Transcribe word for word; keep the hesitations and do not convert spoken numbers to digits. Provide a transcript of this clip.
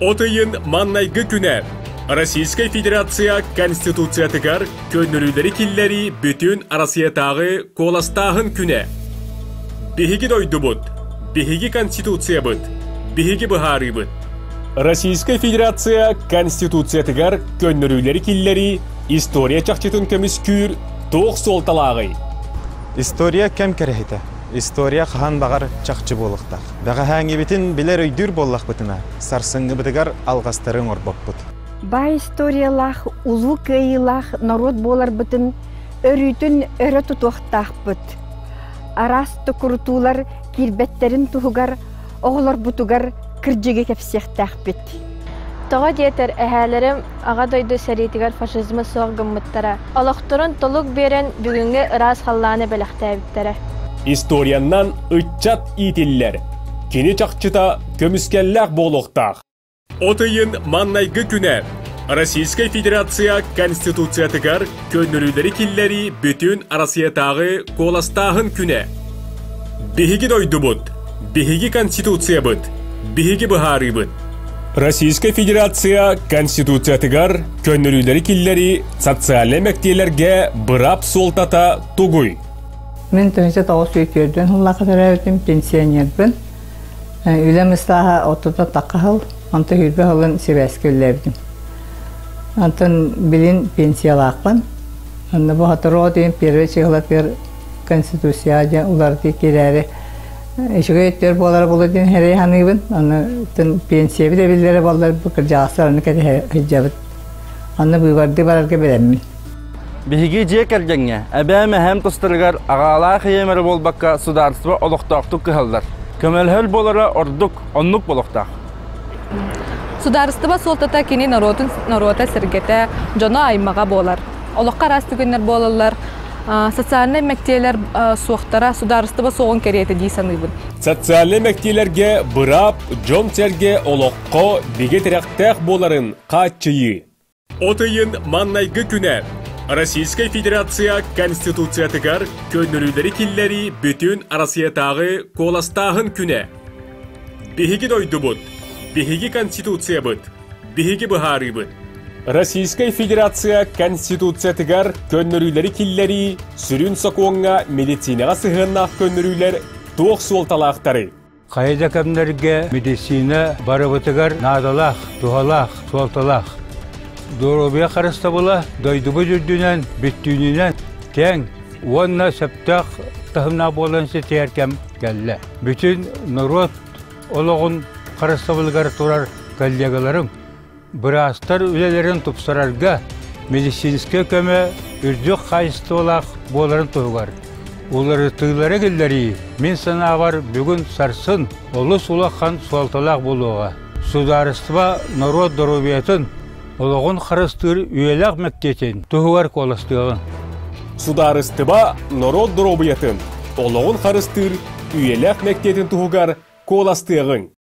Otaïen Mannay Gekune. Российская Федерация Конституция Tigar, Könnurüderikilleri bütün Rassetari Kolastaghun Kune. Bihiki Doiddubut, Bihiki Konstituция Büt, Bihiki Bahari Büt. Российская Федерация Конституция Tigar, Könnurüderikilleri, История Chartitun Kemiskyr, Toch Sultalari. История кем керехите? История хан багар чакчы болуктак. Бага ханги битин билер үйдүр боллак битина. Сарсыңгы битигар алгастарын орбоп бут. Бай историялах, улуу кыйлах народ болар битин өрүтүн өрө тутуктак бут. Арас тукуртуулар кирбеттерин тугар, оголор бутугар киржеге кепсектак бит. Тога диетер эхалерим ага дойду саритигар фашизмы соогыммыттара. Алактырын толук берен бүгүнгү ырас халланы белектебиттере. Историяннан ыччат итиллер. Кини чакчыта көмүскеллер болуктар. Otaïen Mannay Gekune. Российская Федерация Конституция Tigar, Könnurüderikilleri bütün Rassetari Kolastaghun Kune. Bihiki Doiddubut, Bihiki Konstituция Büt, Bihiki Bahari Büt. Российская Федерация Конституция Tigar, Könnurüderikilleri социаль эмектейлерге бырап солтата тугуй. Мен төнсет ауыз өйтерден хыллақытыр әуетім пенсионербін. Үлем ұстаға отыда таққығыл, анты хүрбі ғылын себәскі өлләбдім. Антын білін пенсиялақпын. Анны бұғатыр оғдың перві чығылат бір конституцияда оларды керәрі. Ешігі өттер болар болудың әрей ханығын. Антын пенсия біде білдері болар бұқыр жағасыларыны кәді әжәбіт. Анны бұйғарды барарға бәрәмін. Бихиги джекергенге, әбәме һәм тустыргар агала хыймыр болбакка сударство олуктактык кылдар. Көмөлһөл болора ордук, оннук болокта. Сударство солтата кини наротын нарота сергете жана аймага болар. Олукка расты күннөр болалар. Социаль мектейлер суактара сударство соон керете дисаныбын. Социаль мектейлерге бырап, жом терге олукко биге терактак боларын катчыйы. Otaïen Mannay Gekune. Российская Федерация Конституция Tigar, Könnurüderikilleri bütün Rassetari Kolastaghun Kune. Bihiki Doiddubut, Bihiki Konstituция Büt, Bihiki Bahari Büt. Российская Федерация Конституция Tigar, Könnurüderikilleri sürün sokonga meditsinaga sığınak könnürüler Toch Sultalari. Qayda könnürge meditsina barabatigar nadalaq, tuhalaq, soltalaq. Doğruya karıştı bula, daydıbı cürdüğünden, büttüğünden, ten, onunla septak tahımna boğulan seyirken geldi. Bütün narod, olağın karıştı bulgar turar kallegalarım, bırastar ülelerin tupsararga, medisinske köme, ürdük kayıstı olaq boğuların tuğular. Onları tığlara gilleri, min sana var bugün sarsın, olus ulaqan sualtalaq buluğa. Sudarıstva narod doğruyetin, Олоғын қарыстыр үйеләқ мәктетін, тұғығар қолыстығын. Сударыстыба народ дұробыятын. Олоғын қарыстыр үйеләқ мәктетін тұғығар қолыстығын.